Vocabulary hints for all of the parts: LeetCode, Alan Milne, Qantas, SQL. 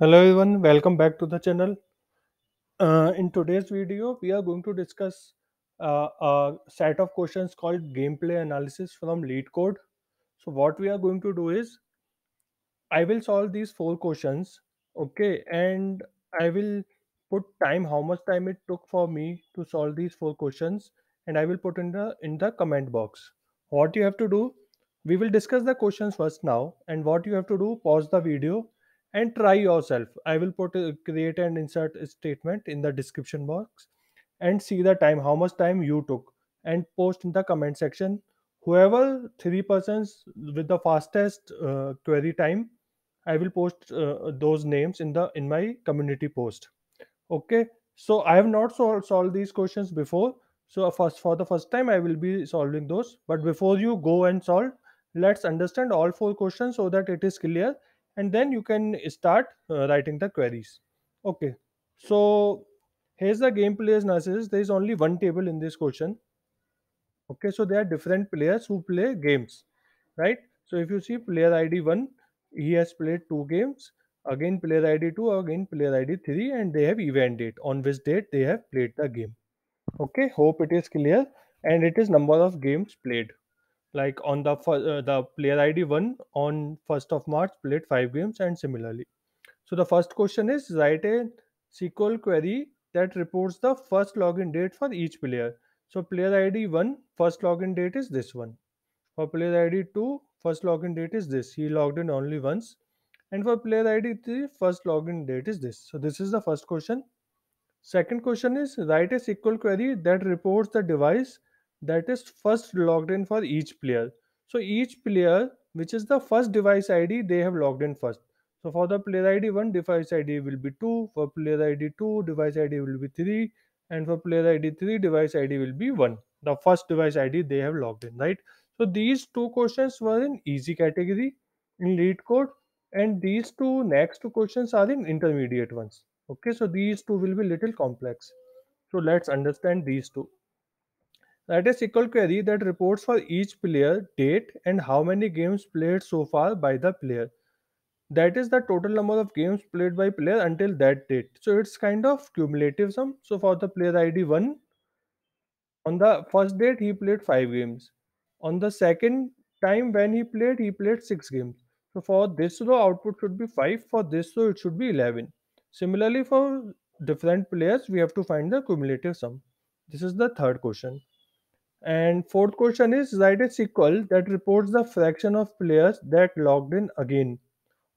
Hello everyone, welcome back to the channel. In today's video, we are going to discuss a set of questions called gameplay analysis from LeetCode. So what we are going to do is, I will solve these 4 questions, okay, and I will put time, how much time it took for me to solve these 4 questions, and I will put in the comment box. What you have to do, we will discuss the questions first now, and what you have to do, pause the video and try yourself. I will put create and insert a statement in the description box and see the time, how much time you took, and post in the comment section. Whoever 3 persons with the fastest query time, I will post those names in my community post. Okay, so I have not solved these questions before. So for the first time I will be solving those. But before you go and solve, let's understand all 4 questions so that it is clear, and then you can start writing the queries. Okay, so here's the gameplay analysis. There is only one table in this question. Okay, so there are different players who play games, right? So if you see player ID 1, he has played 2 games, again player ID 2, again player ID 3, and they have event date, on which date they have played the game. Okay, hope it is clear. And it is number of games played. Like on the player ID 1 on 1st of March played 5 games, and similarly. So the first question is, write a SQL query that reports the first login date for each player. So player ID 1, first login date is this one. For player ID 2, first login date is this. He logged in only once. And for player ID 3, first login date is this. So this is the first question. Second question is, write a SQL query that reports the device that is first logged in for each player. So each player, which is the first device ID, they have logged in first. So for the player ID 1, device ID will be 2. For player ID 2, device ID will be 3. And for player ID 3, device ID will be 1. The first device ID they have logged in, right? So these 2 questions were in easy category in LeetCode, and these 2 next 2 questions are in intermediate ones. Okay, so these 2 will be little complex. So let's understand these 2. Write a SQL query that reports for each player date and how many games played so far by the player. That is the total number of games played by player until that date. So it's kind of cumulative sum. So for the player ID 1, on the first date he played 5 games. On the second time when he played 6 games. So for this row output should be 5. For this row it should be 11. Similarly for different players we have to find the cumulative sum. This is the third question. And fourth question is, write a SQL that reports the fraction of players that logged in again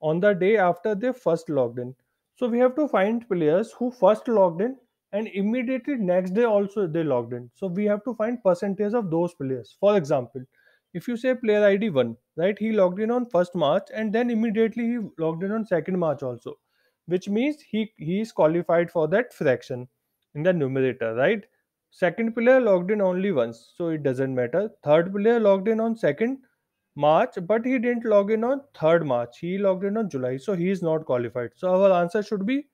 on the day after they first logged in. So we have to find players who first logged in and immediately next day also they logged in. So we have to find percentage of those players. For example, if you say player ID 1, right, he logged in on 1st March and then immediately he logged in on 2nd March also, which means he is qualified for that fraction in the numerator, right? Second player logged in only once, so it doesn't matter. Third player logged in on 2nd March, but he didn't log in on 3rd March. He logged in on July, so he is not qualified. So our answer should be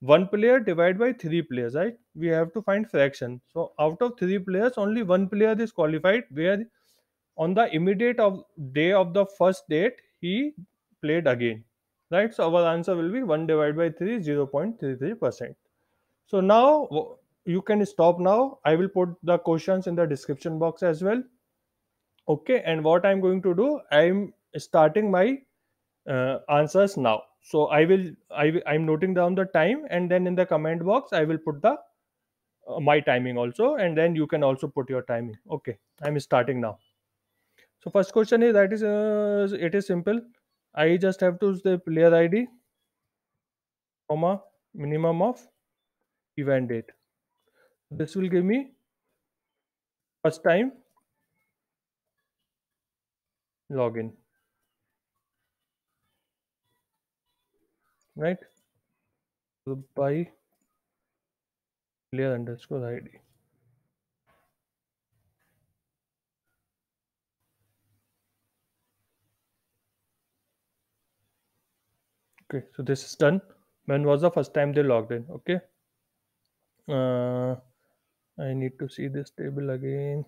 1 player divided by 3 players, right? We have to find fraction. So out of 3 players, only 1 player is qualified where on the immediate day of the first date, he played again, right? So our answer will be 1 divided by 3, 0.33%. So now you can stop now. I will put the questions in the description box as well. Okay, and what I'm going to do, I'm starting my answers now. So I'm noting down the time, and then in the comment box I will put the my timing also, and then you can also put your timing. Okay, I'm starting now. So first question is, that is it is simple. I just have to say player ID, comma, minimum of event date. This will give me first time login, right? So by player underscore ID. Okay, so this is done. When was the first time they logged in? Okay. I need to see this table again.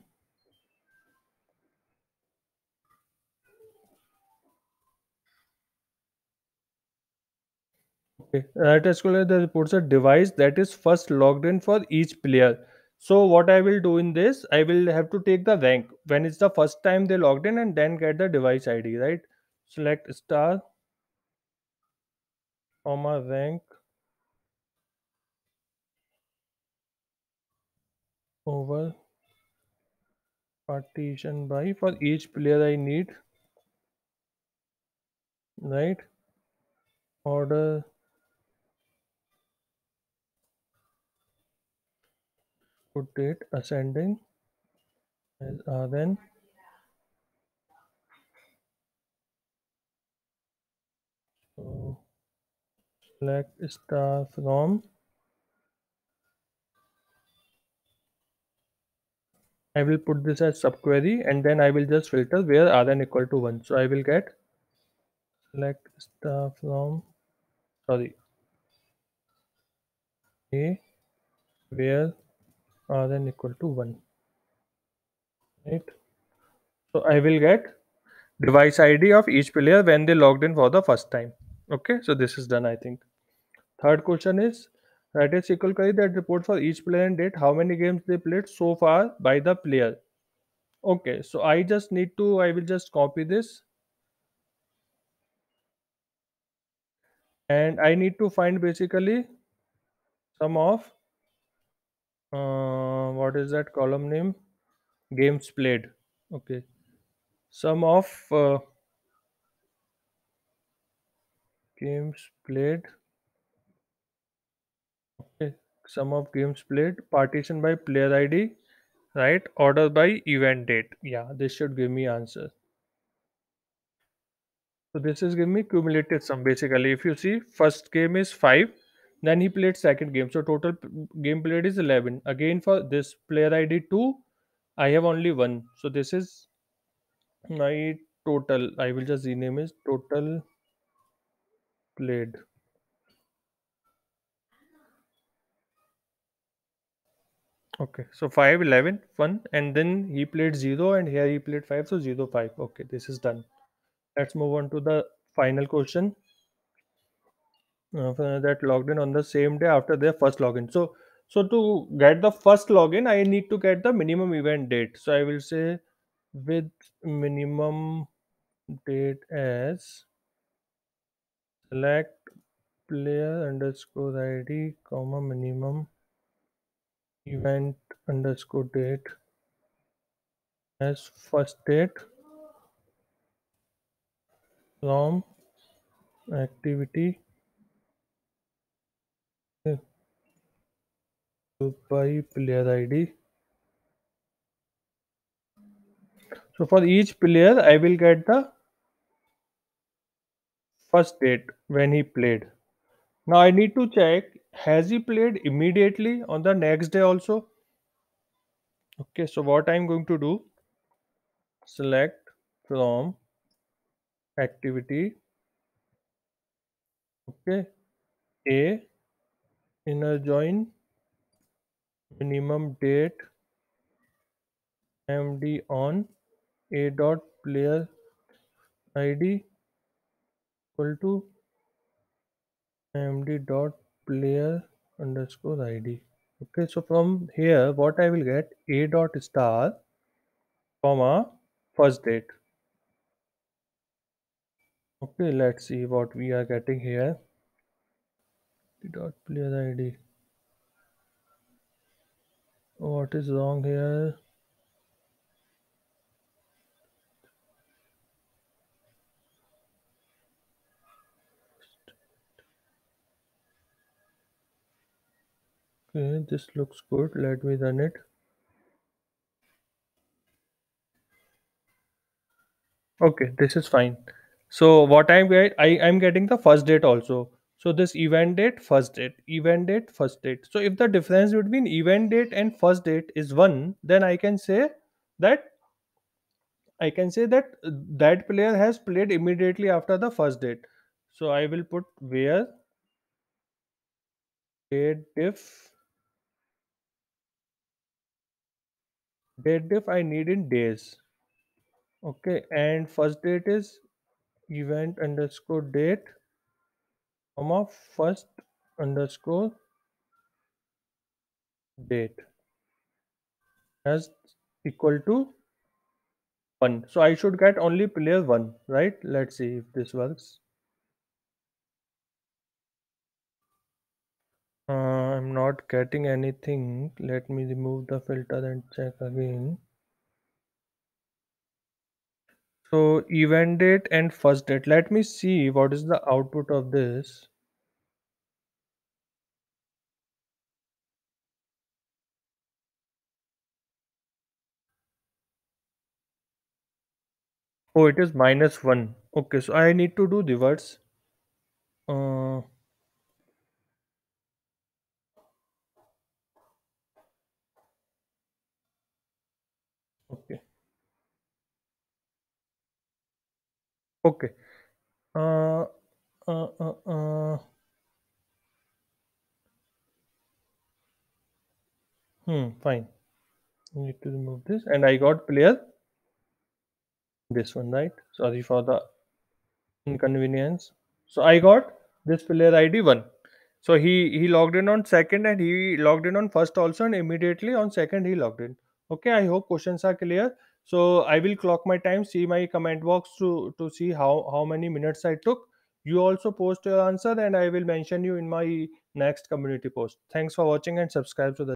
Okay. At SQL, the reports a device that is first logged in for each player. So what I will do in this, I will have to take the rank when it's the first time they logged in and then get the device ID, right? Select star, comma rank over partition by for each player I need, right? Order. Put it ascending as then so select star from. I will put this as subquery and then I will just filter where Rn equal to 1. So I will get select star from A where Rn equal to 1, right? So I will get device ID of each player when they logged in for the first time. Okay, so this is done, I think. Third question is write a SQL query that reports for each player and date how many games they played so far by the player. Okay, so I just need to, I will just copy this and I need to find basically sum of what is that column name, games played. Okay, sum of games played. Okay, sum of games played, partition by player ID, right? Order by event date. Yeah, this should give me answer. So this is giving me cumulative sum. Basically, if you see, first game is 5. Then he played second game. So total game played is 11. Again for this player ID 2, I have only 1. So this is my total. I will just rename it total played. Okay. So 5, 11, 1. And then he played 0 and here he played 5. So 0, 5. Okay. This is done. Let's move on to the final question. That logged in on the same day after their first login. So to get the first login, I need to get the minimum event date. So I will say with minimum date as select player underscore ID comma minimum event underscore date as first date from activity by player ID. So for each player I will get the first date when he played. Now I need to check, has he played immediately on the next day also? Okay, so what I'm going to do, select from activity, okay, A inner join minimum date md on a dot player id equal to md dot player underscore id. Okay, so from here what I will get, a dot star comma first date. Okay, let's see what we are getting here. Dot player id. What is wrong here? Okay, this looks good. Let me run it. Okay, this is fine. So what I'm getting the first date also. So this event date, first date. So if the difference between event date and first date is 1, then I can say that that player has played immediately after the first date. So I will put where date diff I need in days. Okay, and first date is event underscore date comma first underscore date as equal to 1. So I should get only player 1, right? Let's see if this works. I'm not getting anything. Let me remove the filter and check again. So event date and first date. Let me see what is the output of this. Oh, it is -1. Okay, so I need to do reverse. Okay. Fine. I need to remove this, and I got player this one, right? Sorry for the inconvenience. So I got this player ID 1. So he logged in on 2nd, and he logged in on 1st also, and immediately on 2nd he logged in. Okay. I hope questions are clear. So I will clock my time, see my comment box to see how many minutes I took. You also post your answer, and I will mention you in my next community post. Thanks for watching, and subscribe to the